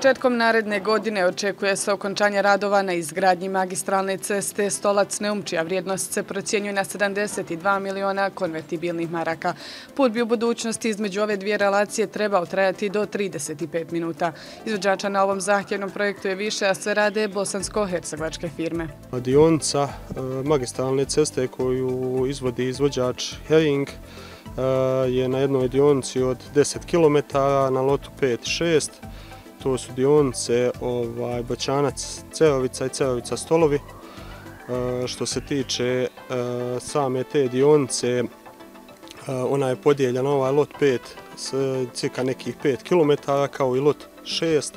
Početkom naredne godine očekuje se okončanje radova na izgradnji magistralne ceste Stolac-Neumčija. Vrijednost se procjenjuje na 72 miliona konvertibilnih maraka. Put bi u budućnosti između ove dvije relacije trebao trajati do 35 minuta. Izvođača na ovom zahtjevnom projektu je više, a sve rade bosansko-hercegovačke firme. Dionica magistralne ceste koju izvodi izvođač Hering je na jednoj dionici od 10 km na lotu 5-6 km. To su dionice Bačanac-Cerovica i Cerovica-Stolovi. Što se tiče same te dionice, ona je podijeljena, ovaj lot 5, cca nekih 5 km, kao i lot 6.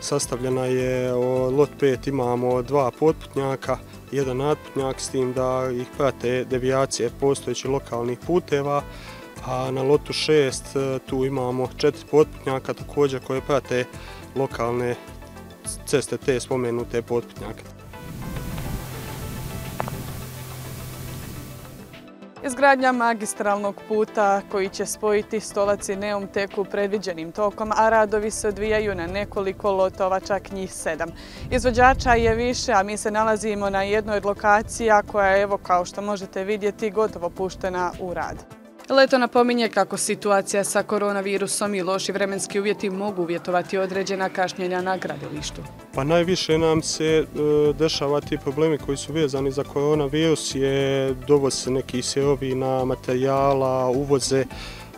Sastavljena je, lot 5 imamo dva potputnjaka, jedan nadputnjak, s tim da ih prate devijacije postojećih lokalnih puteva, a na lotu 6 tu imamo 4 potputnjaka također koje prate lokalne ceste, te spomenute potputnjake. Izgradnja magistralnog puta koji će spojiti Stolac i Neum teku predviđenim tokom, a radovi se odvijaju na nekoliko lotova, čak njih 7. Izvođača je više, a mi se nalazimo na jednoj od lokacija koja je, evo kao što možete vidjeti, gotovo puštena u rad. Leto napominje kako situacija sa koronavirusom i loši vremenski uvjeti mogu uvjetovati određena kašnjenja na gradilištu. Pa najviše nam se dešava ti problemi koji su vezani za koronavirus, je dovoz nekih sirovina, materijala, uvoze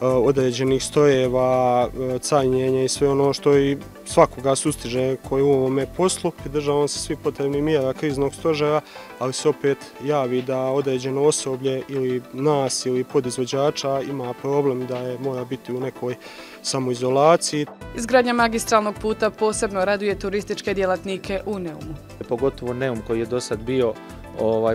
određenih strojeva, cajnjenje i sve ono što i svakoga sustiže koji u ovome poslu. Pridržavamo se svi potrebnih mjera kriznog stožera, ali se opet javi da određeno osoblje ili nas ili podizvođača ima problem da je mora biti u nekoj samoizolaciji. Izgradnja magistralnog puta posebno raduje turističke djelatnike u Neumu. Pogotovo Neum koji je do sad bio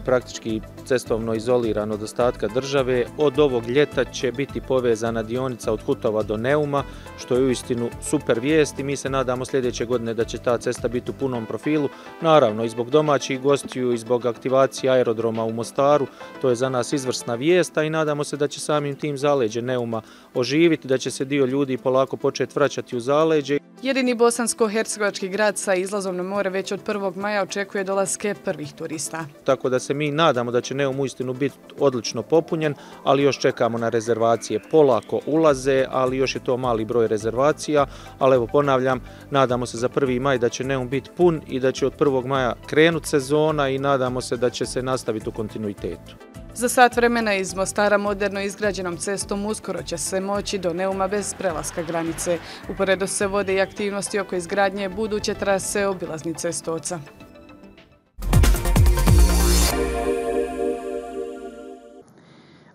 praktički cestovno izoliran od ostatka države. Od ovog ljeta će biti povezana dionica od Hutova do Neuma, što je uistinu super vijest i mi se nadamo sljedeće godine da će ta cesta biti u punom profilu. Naravno, i zbog domaćih gostiju i zbog aktivacije aerodroma u Mostaru, to je za nas izvrsna vijest, a i nadamo se da će samim tim zaleđe Neuma oživiti, da će se dio ljudi polako početi vraćati u zaleđe. Jedini bosansko-hercegovački grad sa izlazom na more već od 1. maja očekuje dolaske prvih turista. Tako da se mi nadamo da će Neum uistinu biti odlično popunjen, ali još čekamo na rezervacije. Polako ulaze, ali još je to mali broj rezervacija, ali evo ponavljam, nadamo se za 1. maj da će Neum biti pun i da će od 1. maja krenut sezona i nadamo se da će se nastaviti u kontinuitetu. Za sat vremena iz Mostara moderno izgrađenom cestom uskoro će se moći do Neuma bez prelaska granice. Uporedo se vode i aktivnosti oko izgradnje buduće trase obilaznice Stoca.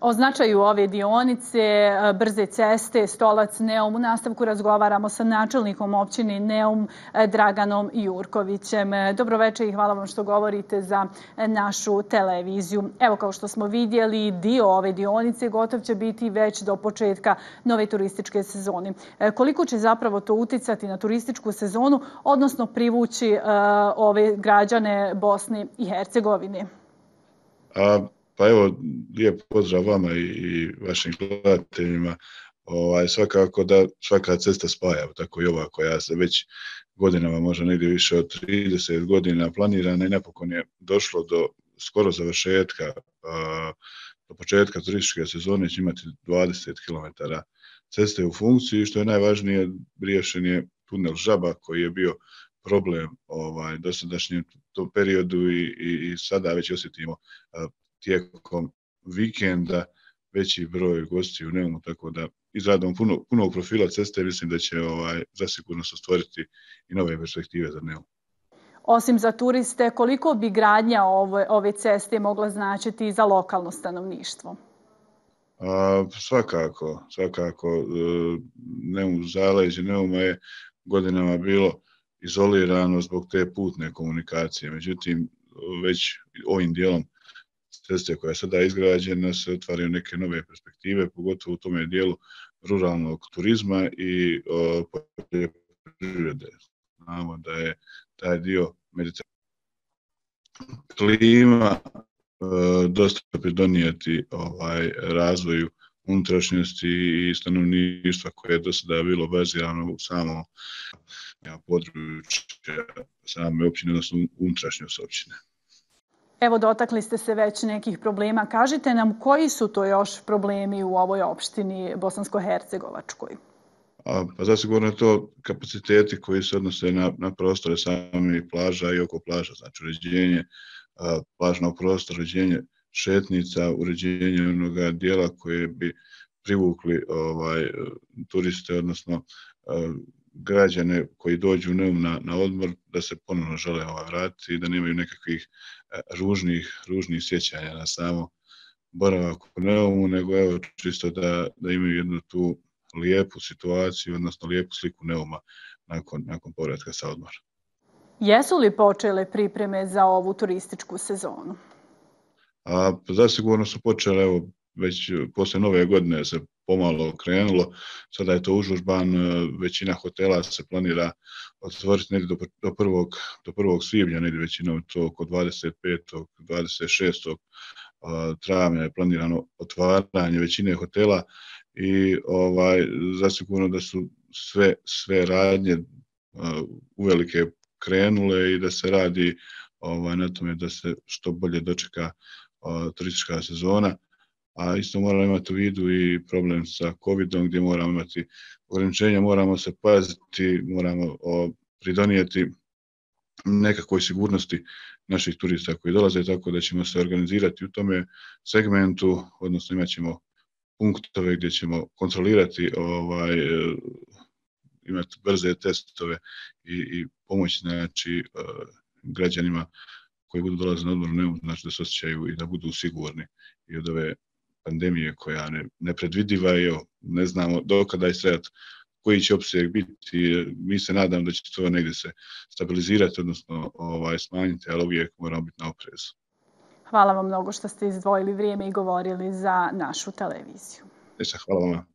O značaju ove dionice brze ceste Stolac-Neum u nastavku razgovaramo sa načelnikom općine Neum Draganom Jurkovićem. Dobroveče i hvala vam što govorite za našu televiziju. Evo, kao što smo vidjeli, dio ove dionice gotov će biti već do početka nove turističke sezone. Koliko će zapravo to uticati na turističku sezonu, odnosno privući ove građane Bosne i Hercegovine? Pa evo, lijep pozdrav vama i vašim gledateljima. Svakako da svaka cesta spaja, tako i ova koja se već godinama, možda negdje više od 30 godina planirana i napokon je došlo do skoro završetka. Do početka turističke sezone će imati 20 km ceste u funkciji, što je najvažnije, riješen je tunel Žaba koji je bio problem u dosadašnjem periodu i sada već osjetimo tijekom vikenda veći broj gostiju u Neumu, tako da izradom punog profila ceste mislim da će zasigurno stvoriti i nove perspektive za Neum. Osim za turiste, koliko bi gradnja ove ceste mogla značiti za lokalno stanovništvo? Svakako. Zaleđe Neuma je godinama bilo izolirano zbog te putne komunikacije. Međutim, već ovim dijelom ceste koja je sada izgrađena se otvaraju neke nove perspektive, pogotovo u tome dijelu ruralnog turizma i poljoprivrede. Znamo da je taj dio mediteranskog klima dosta pridonijeti razvoju unutrašnjosti i stanovništva koje je do sada bilo bazirano samo na područje same općine, odnosno unutrašnjost općine. Evo, dotakli ste se već nekih problema. Kažite nam koji su to još problemi u ovoj opštini bosansko-hercegovačkoj? Pa zasigurno je to kapaciteti koji se odnose na prostore samih plaža i oko plaža, znači uređenje plažnog prostora, uređenje šetnica, uređenje onoga dijela koje bi privukli turiste, odnosno građane koji dođu u Neum na odmor, da se ponovno žele vratiti i da nemaju nekakvih ružnih sjećanja na samo boravak u Neumu, nego evo čisto da imaju jednu tu lijepu situaciju, odnosno lijepu sliku Neuma nakon povratka sa odmora. Jesu li počele pripreme za ovu turističku sezonu? Zasigurno su počele, evo, već posle nove godine se pomalo krenulo. Sada je to užužban, većina hotela se planira otvoriti negdje do 1. svibnja, negdje većinom to oko 25. 26. travnja je planirano otvaranje većine hotela i zasigurno da su sve radnje uvelike krenule i da se radi na tome da se što bolje dočeka turistička sezona. A isto moramo imati u vidu i problem sa COVID-om gdje moramo imati ograničenja, moramo se paziti, moramo pridonijeti nekakvoj sigurnosti naših turista koji dolaze, tako da ćemo se organizirati u tome segmentu, odnosno imat ćemo punktove gdje ćemo kontrolirati, imati brze testove i pomoći građanima koji budu dolazili na odmor u Neum, znači da se osjećaju i da budu sigurni i od ove pandemije koja je nepredvidiva i ne znamo dokada je trajati, koji će opseg biti. Mi se nadamo da će to negdje se stabilizirati, odnosno smanjiti, ali uvijek moramo biti na oprezu. Hvala vam mnogo što ste izdvojili vrijeme i govorili za našu televiziju. Hvala vam.